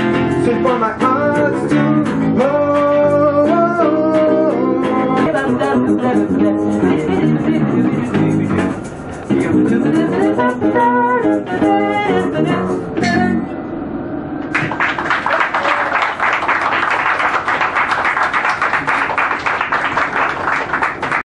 For my